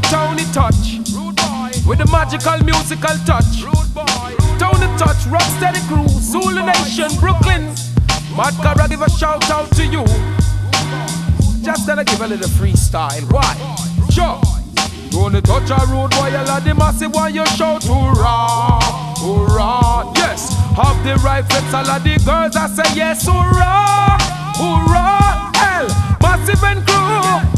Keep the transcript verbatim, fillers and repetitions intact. me Tony Touch, rude boy, with the magical musical touch. Rude boy. Tony Touch, Rock Steady Crew, Zulu Nation, Brooklyn. Mad Cobra, give a shout out to you. Just gonna give a little freestyle. Why? Sure. Tony Touch a rude boy, a lot of massive one. You shout hurrah, hurrah. Yes. Have the rifles, all of the girls. I say yes, hurrah, hurrah. Hell, massive and crew.